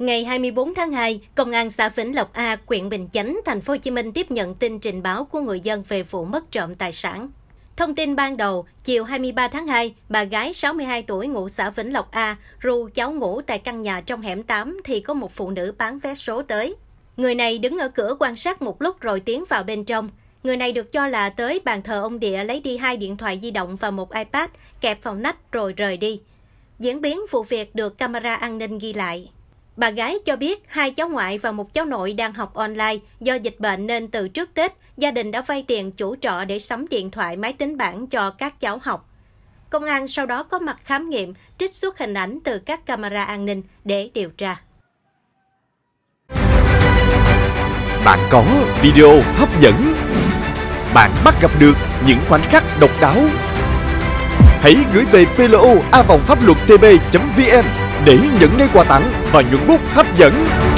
Ngày 24 tháng 2, Công an xã Vĩnh Lộc A, huyện Bình Chánh, Thành phố Hồ Chí Minh tiếp nhận tin trình báo của người dân về vụ mất trộm tài sản. Thông tin ban đầu, chiều 23 tháng 2, bà gái 62 tuổi ngụ xã Vĩnh Lộc A ru cháu ngủ tại căn nhà trong hẻm 8 thì có một phụ nữ bán vé số tới. Người này đứng ở cửa quan sát một lúc rồi tiến vào bên trong. Người này được cho là tới bàn thờ ông Địa lấy đi 2 điện thoại di động và một iPad, kẹp vào nách rồi rời đi. Diễn biến vụ việc được camera an ninh ghi lại. Bà gái cho biết 2 cháu ngoại và một cháu nội đang học online, do dịch bệnh nên từ trước Tết, gia đình đã vay tiền chủ trọ để sắm điện thoại máy tính bảng cho các cháu học. Công an sau đó có mặt khám nghiệm, trích xuất hình ảnh từ các camera an ninh để điều tra. Bạn có video hấp dẫn, bạn bắt gặp được những khoảnh khắc độc đáo. Hãy gửi về PLO avongphapluattv.vn để nhận ngay quà tặng và những bút hấp dẫn.